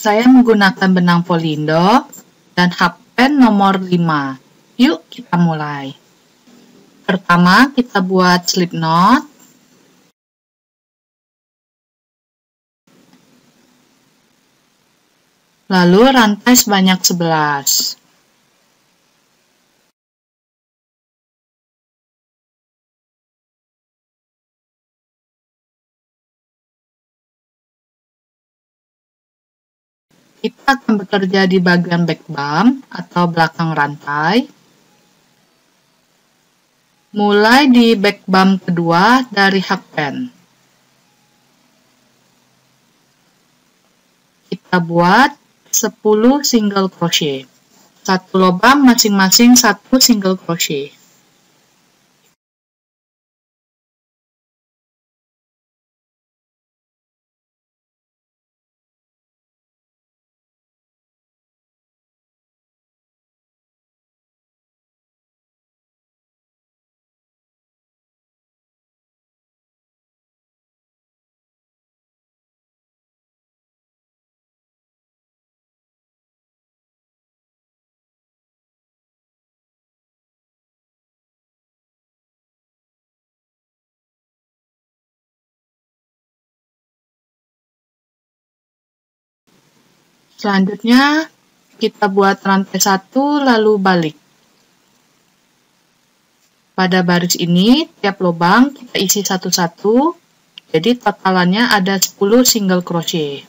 Saya menggunakan benang Polindo dan hakpen nomor 5. Yuk kita mulai. Pertama kita buat slip knot. Lalu rantai sebanyak 11. Kita akan bekerja di bagian back bump atau belakang rantai. Mulai di back bump kedua dari hakpen. Kita buat 10 single crochet. Satu lubang masing-masing satu single crochet. Selanjutnya, kita buat rantai 1 lalu balik. Pada baris ini, tiap lubang kita isi satu-satu, jadi totalannya ada 10 single crochet.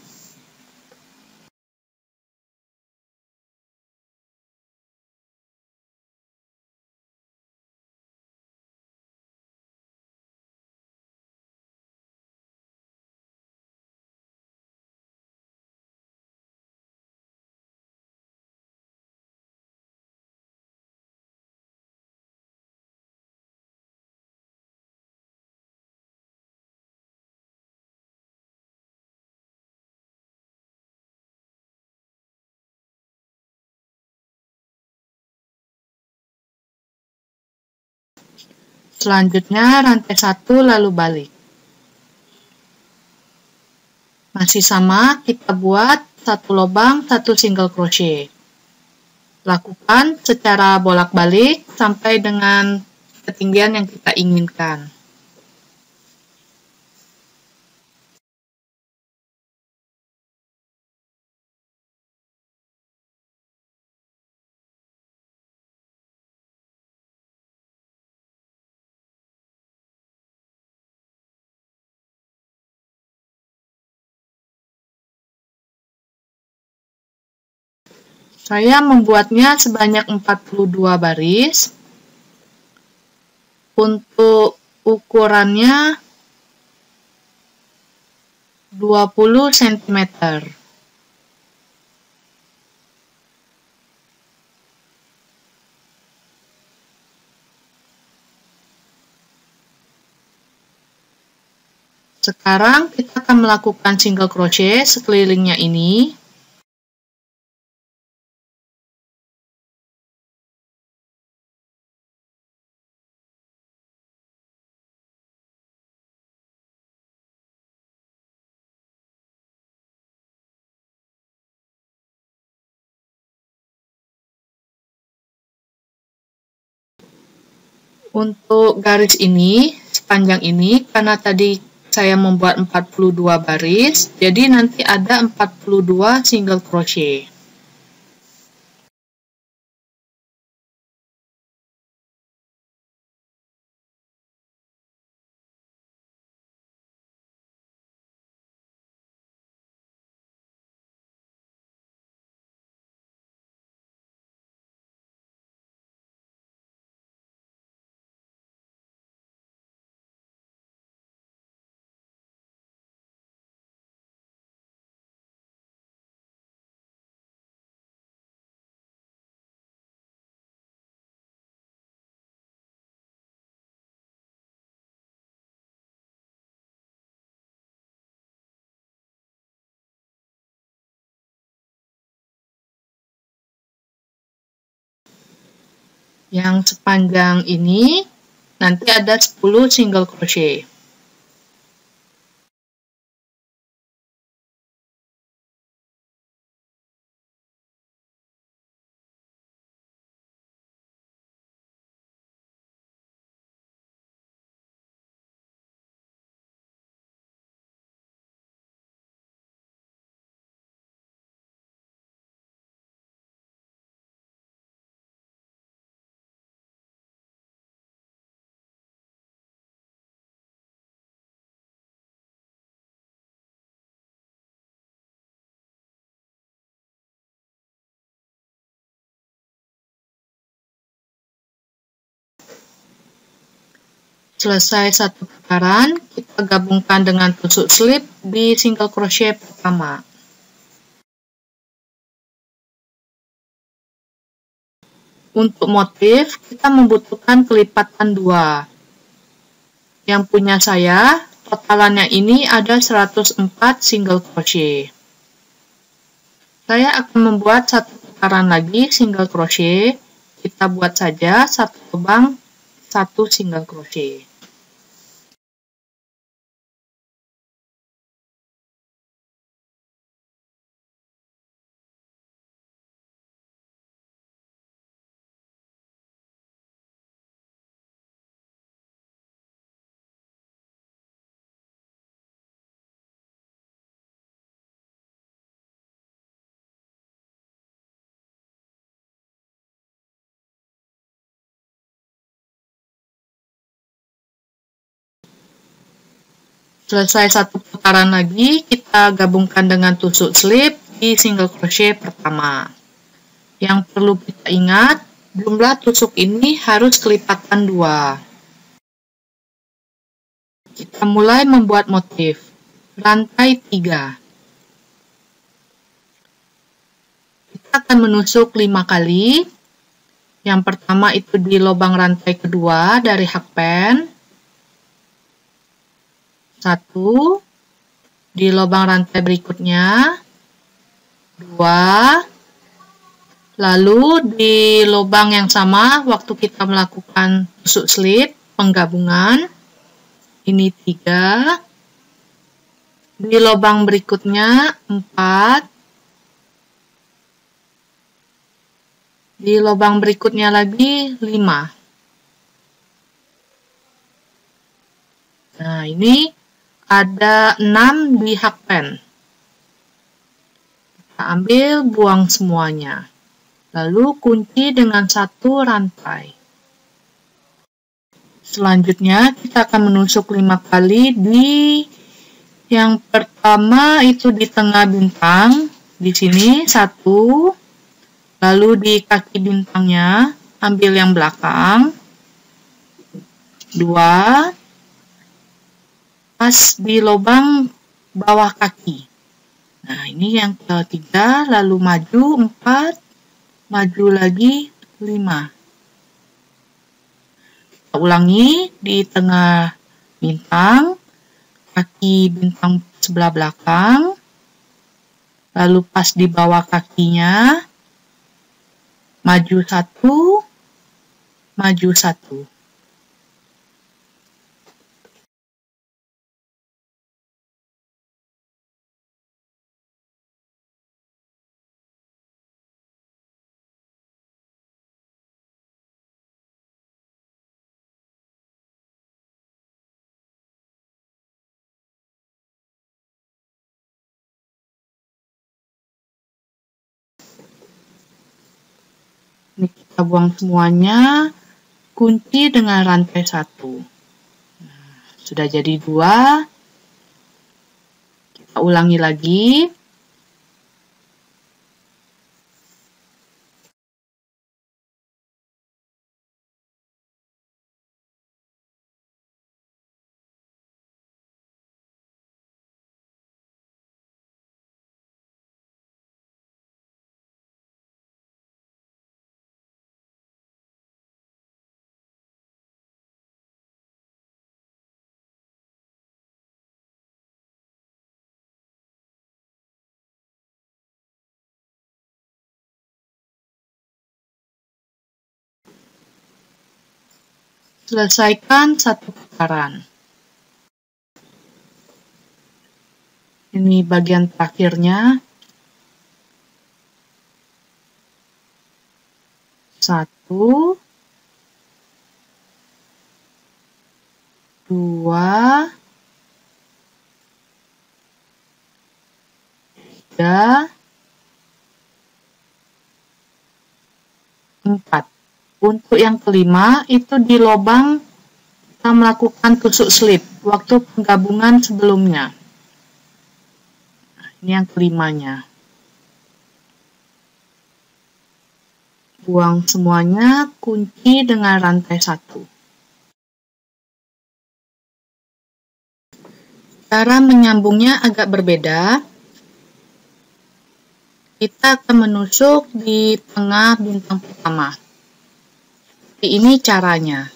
Selanjutnya, rantai 1 lalu balik. Masih sama, kita buat satu lubang, satu single crochet. Lakukan secara bolak-balik sampai dengan ketinggian yang kita inginkan. Saya membuatnya sebanyak 42 baris. Untuk ukurannya 20 cm. Sekarang kita akan melakukan single crochet sekelilingnya ini. Untuk garis ini, sepanjang ini, karena tadi saya membuat 42 baris, jadi nanti ada 42 single crochet. Yang sepanjang ini nanti ada 10 single crochet. Selesai satu putaran, kita gabungkan dengan tusuk slip di single crochet pertama. Untuk motif, kita membutuhkan kelipatan 2. Yang punya saya, totalannya ini ada 104 single crochet. Saya akan membuat satu putaran lagi single crochet. Kita buat saja satu lubang, satu single crochet. Selesai satu putaran lagi, kita gabungkan dengan tusuk slip di single crochet pertama. Yang perlu kita ingat, jumlah tusuk ini harus kelipatan 2. Kita mulai membuat motif. Rantai 3. Kita akan menusuk 5 kali. Yang pertama itu di lubang rantai kedua dari hakpen. 1, di lubang rantai berikutnya, 2, lalu di lubang yang sama waktu kita melakukan tusuk slip penggabungan, ini 3, di lubang berikutnya 4, di lubang berikutnya lagi 5. Nah, ini ada 6 di hakpen. Kita ambil, buang semuanya. Lalu kunci dengan satu rantai. Selanjutnya kita akan menusuk 5 kali di yang pertama itu di tengah bintang. Di sini 1. Lalu di kaki bintangnya ambil yang belakang. 2. Pas di lubang bawah kaki. Nah, ini yang ketiga, lalu maju 4, maju lagi 5. Kita ulangi di tengah bintang, kaki bintang sebelah belakang, lalu pas di bawah kakinya, maju 1, maju 1. Ini kita buang semuanya, kunci dengan rantai 1. Nah, sudah jadi 2. Kita ulangi lagi. Selesaikan satu putaran. Ini bagian terakhirnya. 1, 2, 3, 4. Untuk yang kelima, itu di lubang kita melakukan tusuk slip waktu penggabungan sebelumnya. Nah, ini yang kelimanya. Buang semuanya, kunci dengan rantai 1. Cara menyambungnya agak berbeda. Kita akan menusuk di tengah bintang pertama. Seperti ini caranya.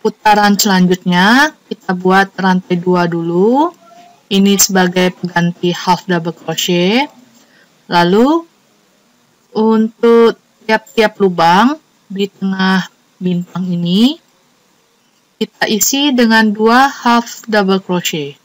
Putaran selanjutnya, kita buat rantai 2 dulu. Ini sebagai pengganti half double crochet. Lalu, untuk tiap-tiap lubang di tengah bintang ini, kita isi dengan 2 half double crochet.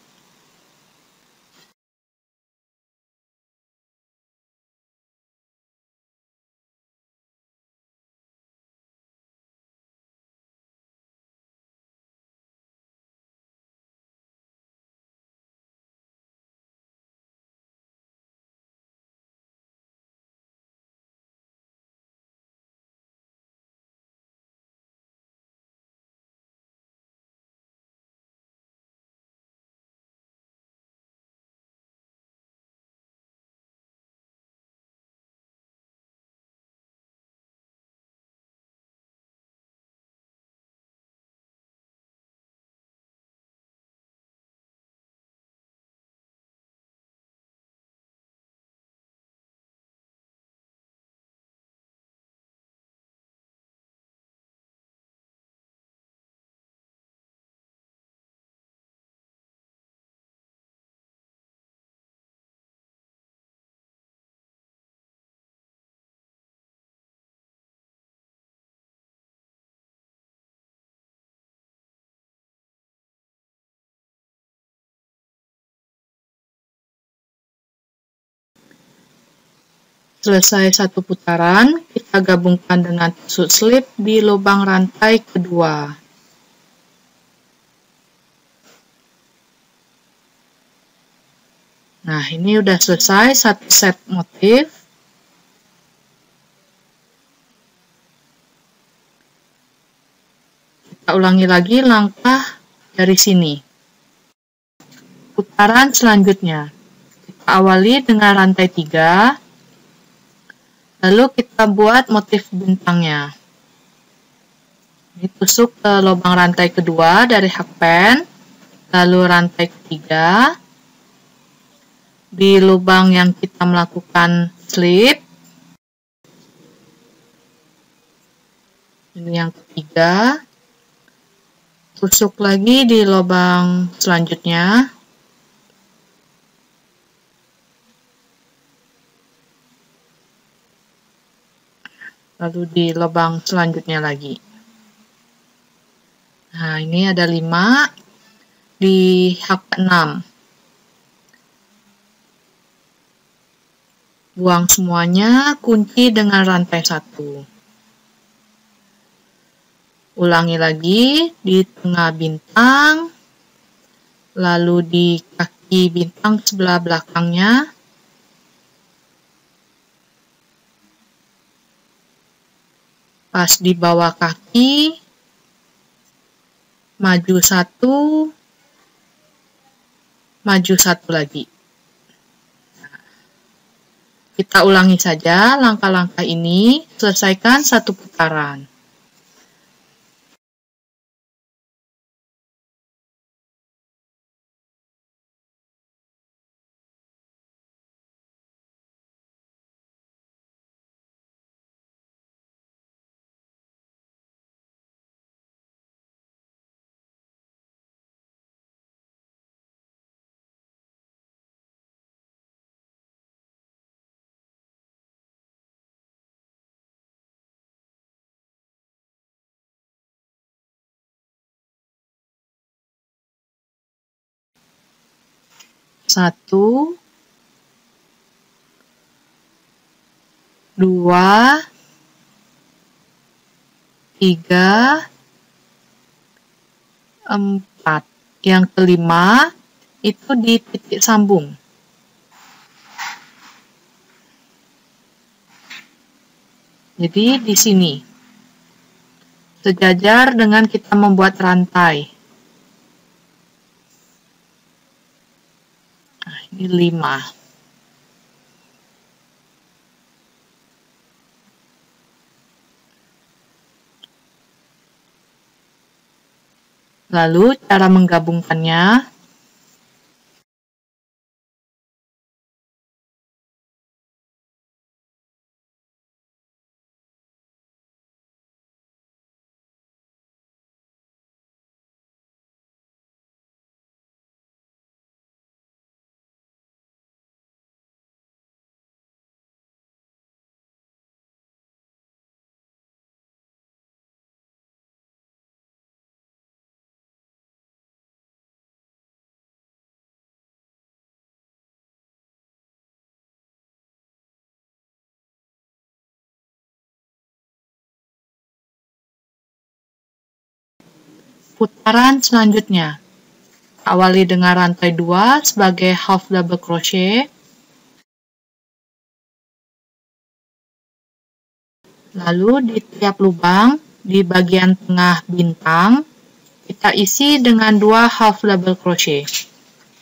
Selesai satu putaran, kita gabungkan dengan tusuk slip di lubang rantai kedua. Nah, ini udah selesai satu set motif. Kita ulangi lagi langkah dari sini. Putaran selanjutnya, kita awali dengan rantai 3. Lalu kita buat motif bintangnya. Ini tusuk ke lubang rantai kedua dari hakpen, lalu rantai ketiga. Di lubang yang kita melakukan slip. Ini yang ketiga. Tusuk lagi di lubang selanjutnya. Lalu di lubang selanjutnya lagi. Nah, ini ada 5 di hak 6. Buang semuanya, kunci dengan rantai 1. Ulangi lagi di tengah bintang, lalu di kaki bintang sebelah belakangnya. Pas di bawah kaki, maju satu lagi. Kita ulangi saja langkah-langkah ini, selesaikan satu putaran. dua, tiga, empat. Yang kelima itu di titik sambung. Jadi di sini sejajar dengan kita membuat rantai. Nah, ini 5. Lalu cara menggabungkannya. Putaran selanjutnya, awali dengan rantai 2 sebagai half double crochet, lalu di tiap lubang di bagian tengah bintang kita isi dengan 2 half double crochet.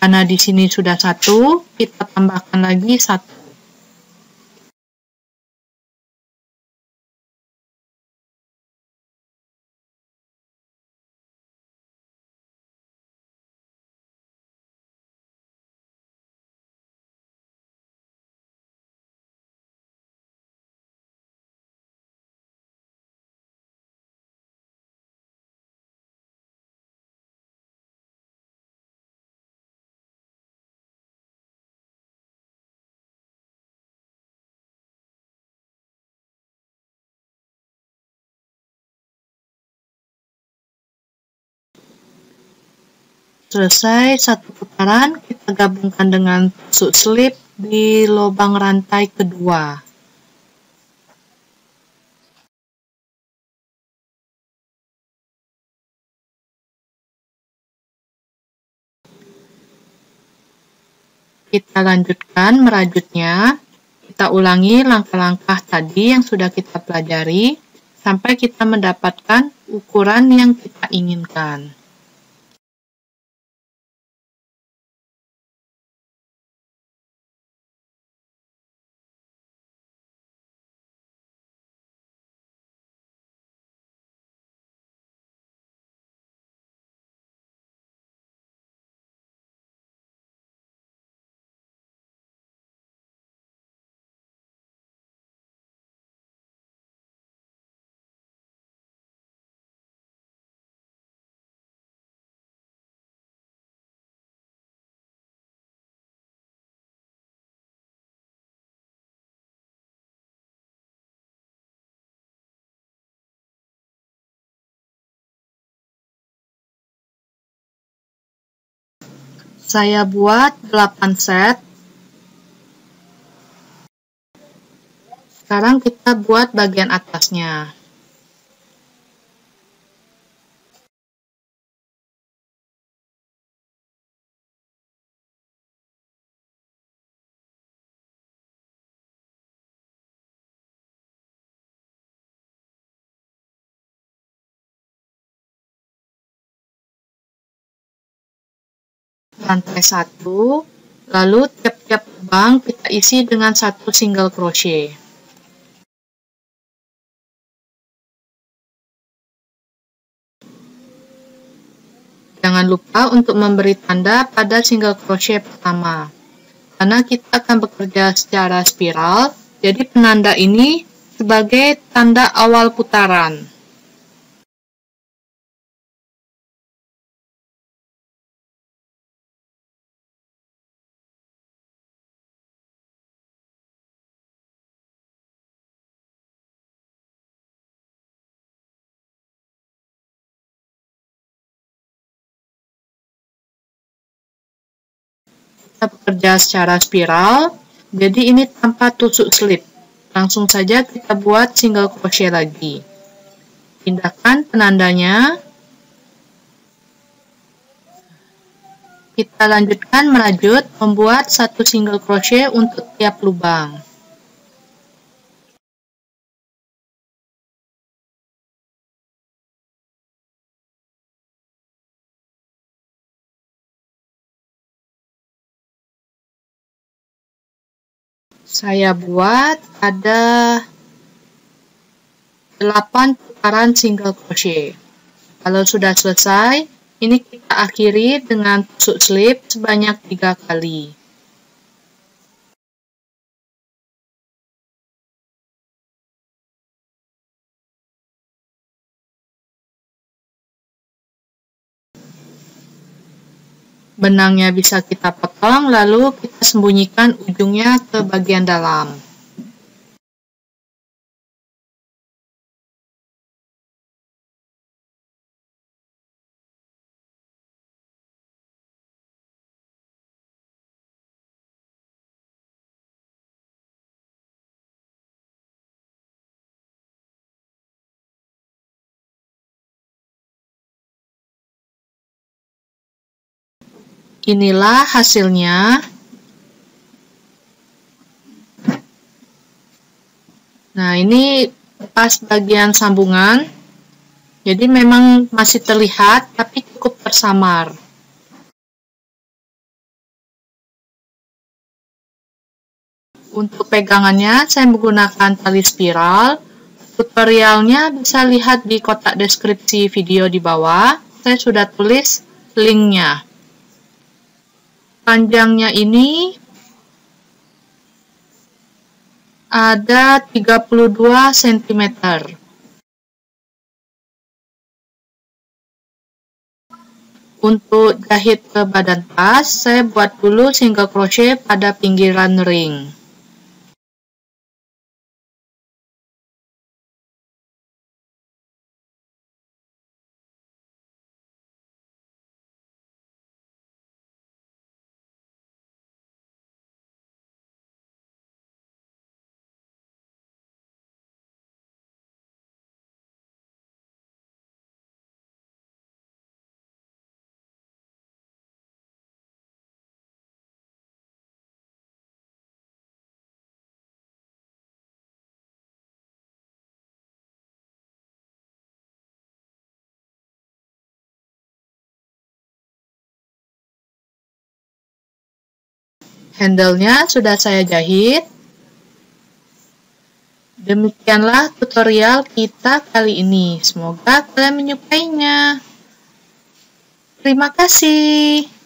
Karena di sini sudah 1, kita tambahkan lagi 1. Selesai satu putaran, kita gabungkan dengan tusuk slip di lubang rantai kedua. Kita lanjutkan merajutnya. Kita ulangi langkah-langkah tadi yang sudah kita pelajari sampai kita mendapatkan ukuran yang kita inginkan. Saya buat 8 set. Sekarang kita buat bagian atasnya. Rantai 1, lalu tiap-tiap lubang kita isi dengan 1 single crochet. Jangan lupa untuk memberi tanda pada single crochet pertama. Karena kita akan bekerja secara spiral, jadi penanda ini sebagai tanda awal putaran. Bekerja secara spiral, jadi ini tanpa tusuk slip. Langsung saja kita buat single crochet lagi. Pindahkan penandanya. Kita lanjutkan merajut, membuat satu single crochet untuk tiap lubang. Saya buat ada 8 putaran single crochet. Kalau sudah selesai, ini kita akhiri dengan tusuk slip sebanyak 3 kali. Benangnya bisa kita potong, lalu kita sembunyikan ujungnya ke bagian dalam. Inilah hasilnya. Nah, ini pas bagian sambungan. Jadi memang masih terlihat, tapi cukup tersamar. Untuk pegangannya, saya menggunakan tali spiral. Tutorialnya bisa lihat di kotak deskripsi video di bawah. Saya sudah tulis linknya. Panjangnya ini ada 32 cm. Untuk jahit ke badan tas, saya buat dulu single crochet pada pinggiran ring. Handle-nya sudah saya jahit. Demikianlah tutorial kita kali ini. Semoga kalian menyukainya. Terima kasih.